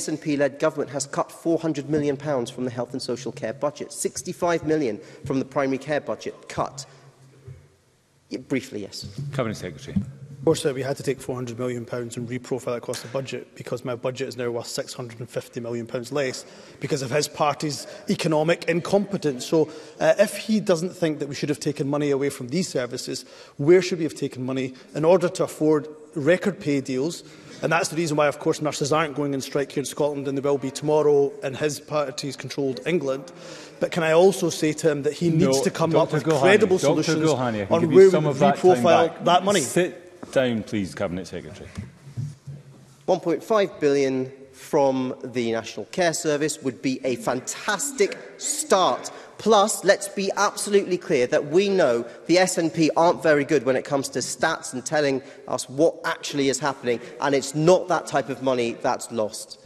SNP-led government has cut £400 million from the health and social care budget, £65 million from the primary care budget cut. Briefly, yes. Cabinet Secretary. Of course, we had to take £400 million and reprofile it across the budget because my budget is now worth £650 million less because of his party's economic incompetence. So if he doesn't think that we should have taken money away from these services, where should we have taken money in order to afford record pay deals? And that's the reason why, of course, nurses aren't going on strike here in Scotland, and they will be tomorrow in his party's-controlled England. But can I also say to him that he needs to come up with credible solutions on where we reprofile that money? Sit down, please, Cabinet Secretary. £1.5 billion from the National Care Service would be a fantastic start. Plus, let's be absolutely clear that we know the SNP aren't very good when it comes to stats and telling us what actually is happening, and it's not that type of money that's lost.